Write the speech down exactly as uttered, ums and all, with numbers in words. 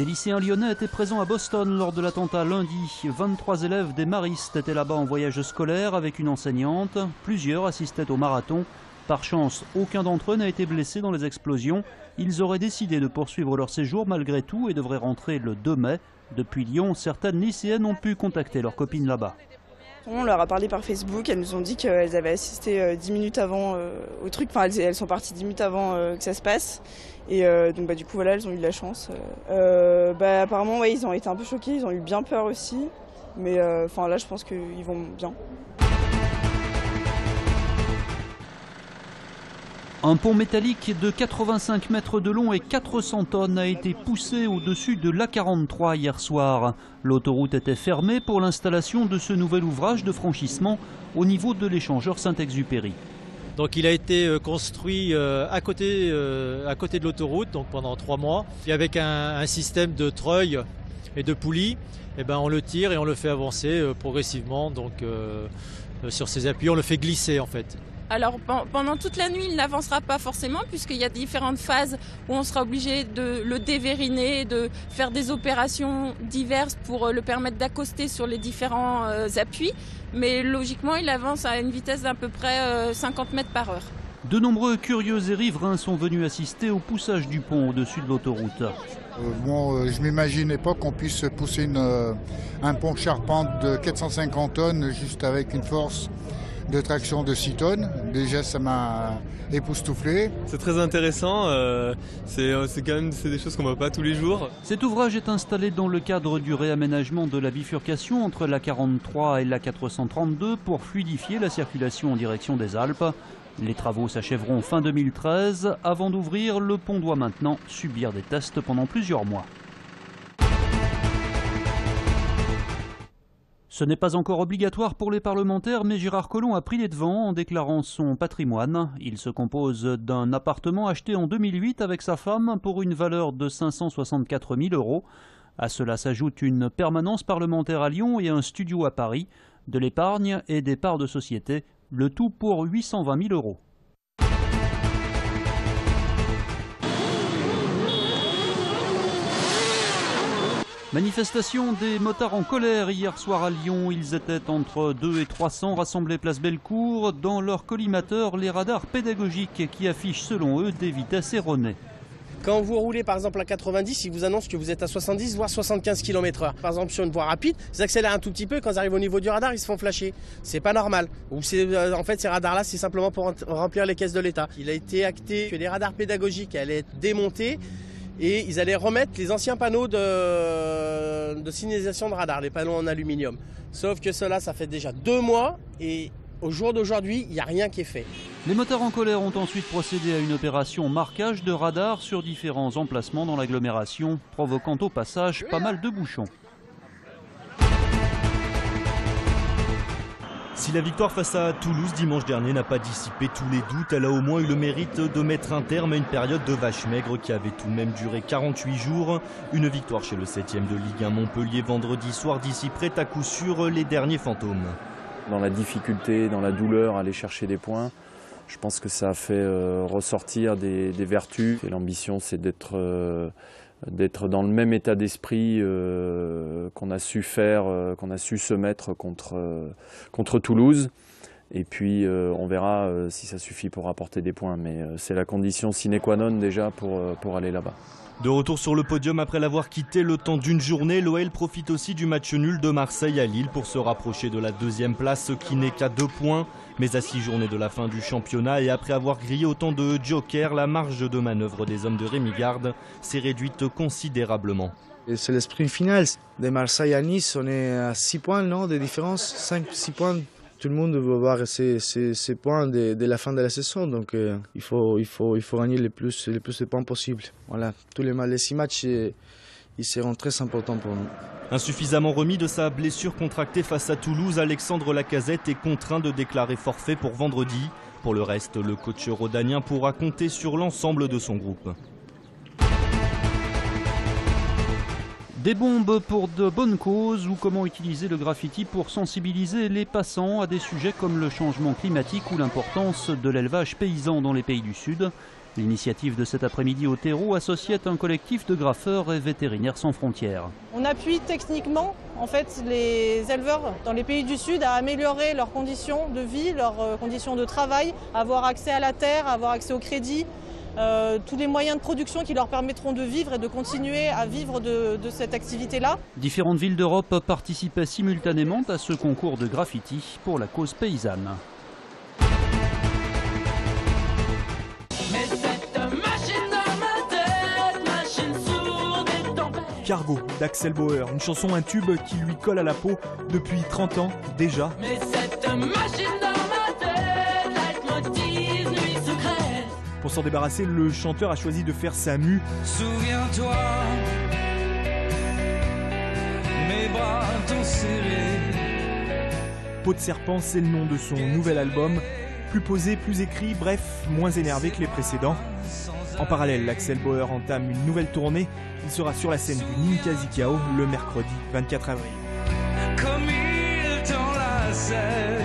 Des lycéens lyonnais étaient présents à Boston lors de l'attentat lundi. vingt-trois élèves des Maristes étaient là-bas en voyage scolaire avec une enseignante. Plusieurs assistaient au marathon. Par chance, aucun d'entre eux n'a été blessé dans les explosions. Ils auraient décidé de poursuivre leur séjour malgré tout et devraient rentrer le deux mai. Depuis Lyon, certaines lycéennes ont pu contacter leurs copines là-bas. On leur a parlé par Facebook, elles nous ont dit qu'elles avaient assisté dix minutes avant euh, au truc, enfin elles, elles sont parties dix minutes avant euh, que ça se passe, et euh, donc bah, du coup voilà, elles ont eu de la chance. Euh, bah, apparemment ouais, ils ont été un peu choqués, ils ont eu bien peur aussi, mais enfin euh, là je pense qu'ils vont bien. Un pont métallique de quatre-vingt-cinq mètres de long et quatre cents tonnes a été poussé au-dessus de l'A quarante-trois hier soir. L'autoroute était fermée pour l'installation de ce nouvel ouvrage de franchissement au niveau de l'échangeur Saint-Exupéry. Donc il a été construit à côté, à côté de l'autoroute, donc pendant trois mois. Et avec un, un système de treuil et de poulies, eh ben on le tire et on le fait avancer progressivement donc, euh, sur ses appuis, on le fait glisser en fait. Alors pendant toute la nuit, il n'avancera pas forcément puisqu'il y a différentes phases où on sera obligé de le dévériner, de faire des opérations diverses pour le permettre d'accoster sur les différents euh, appuis. Mais logiquement, il avance à une vitesse d'à peu près euh, cinquante mètres par heure. De nombreux curieux et riverains sont venus assister au poussage du pont au-dessus de l'autoroute. Euh, bon, euh, je m'imaginais pas qu'on puisse pousser une, euh, un pont charpente de quatre cent cinquante tonnes juste avec une force de traction de six tonnes, déjà ça m'a époustouflé. C'est très intéressant, euh, c'est quand même des choses qu'on ne voit pas tous les jours. Cet ouvrage est installé dans le cadre du réaménagement de la bifurcation entre l'A quarante-trois et l'A quatre cent trente-deux pour fluidifier la circulation en direction des Alpes. Les travaux s'achèveront fin deux mille treize. Avant d'ouvrir, le pont doit maintenant subir des tests pendant plusieurs mois. Ce n'est pas encore obligatoire pour les parlementaires, mais Gérard Collomb a pris les devants en déclarant son patrimoine. Il se compose d'un appartement acheté en deux mille huit avec sa femme pour une valeur de cinq cent soixante-quatre mille euros. À cela s'ajoute une permanence parlementaire à Lyon et un studio à Paris, de l'épargne et des parts de société, le tout pour huit cent vingt mille euros. Manifestation des motards en colère hier soir à Lyon. Ils étaient entre deux et trois cents rassemblés place Bellecour. Dans leur collimateur, les radars pédagogiques qui affichent selon eux des vitesses erronées. Quand vous roulez par exemple à quatre-vingt-dix, ils vous annoncent que vous êtes à soixante-dix voire soixante-quinze kilomètres heure. Par exemple sur une voie rapide, ils accélèrent un tout petit peu. Quand ils arrivent au niveau du radar, ils se font flasher. C'est pas normal. Ou en fait, ces radars-là, c'est simplement pour remplir les caisses de l'État. Il a été acté que les radars pédagogiques allaient être démontés. Et ils allaient remettre les anciens panneaux de, de signalisation de radar, les panneaux en aluminium. Sauf que cela, ça fait déjà deux mois et au jour d'aujourd'hui, il n'y a rien qui est fait. Les motards en colère ont ensuite procédé à une opération marquage de radar sur différents emplacements dans l'agglomération, provoquant au passage pas mal de bouchons. Si la victoire face à Toulouse dimanche dernier n'a pas dissipé tous les doutes, elle a au moins eu le mérite de mettre un terme à une période de vache maigre qui avait tout de même duré quarante-huit jours. Une victoire chez le septième de Ligue un Montpellier vendredi soir dissiperait à coup sûr les derniers fantômes. Dans la difficulté, dans la douleur, aller chercher des points, je pense que ça a fait ressortir des, des vertus. L'ambition, c'est d'être euh, d'être dans le même état d'esprit euh, qu'on a su faire, euh, qu'on a su se mettre contre, euh, contre Toulouse. Et puis euh, on verra euh, si ça suffit pour apporter des points. Mais euh, c'est la condition sine qua non déjà pour, euh, pour aller là-bas. De retour sur le podium après l'avoir quitté le temps d'une journée, l'O L profite aussi du match nul de Marseille à Lille pour se rapprocher de la deuxième place, ce qui n'est qu'à deux points. Mais à six journées de la fin du championnat et après avoir grillé autant de jokers, la marge de manœuvre des hommes de Rémy Garde s'est réduite considérablement. C'est l'esprit final. De Marseille à Nice, on est à six points non, de différence, cinq six points. Tout le monde veut voir ces, ces, ces points dès, dès la fin de la saison, donc euh, il, faut, il, faut, il faut gagner le plus, le plus de points possible. Voilà, tous les, les six matchs, ils seront très importants pour nous. Insuffisamment remis de sa blessure contractée face à Toulouse, Alexandre Lacazette est contraint de déclarer forfait pour vendredi. Pour le reste, le coach rhodanien pourra compter sur l'ensemble de son groupe. Des bombes pour de bonnes causes ou comment utiliser le graffiti pour sensibiliser les passants à des sujets comme le changement climatique ou l'importance de l'élevage paysan dans les pays du Sud. L'initiative de cet après-midi au terreau associait un collectif de graffeurs et vétérinaires sans frontières. On appuie techniquement en fait, les éleveurs dans les pays du Sud à améliorer leurs conditions de vie, leurs conditions de travail, avoir accès à la terre, avoir accès au crédit, Euh, tous les moyens de production qui leur permettront de vivre et de continuer à vivre de, de cette activité-là. Différentes villes d'Europe participaient simultanément à ce concours de graffiti pour la cause paysanne. Cargo d'Axel Bauer, une chanson, un tube qui lui colle à la peau depuis trente ans déjà. Mais cette machine . Pour s'en débarrasser, le chanteur a choisi de faire sa mue. Souviens-toi, mes bras t'ont serré. Peau de serpent, c'est le nom de son nouvel album. Plus posé, plus écrit, bref, moins énervé que les précédents. En parallèle, Axel Bauer entame une nouvelle tournée. Il sera sur la scène du Ninkazikao le mercredi vingt-quatre avril. Comme il t'enlaçait.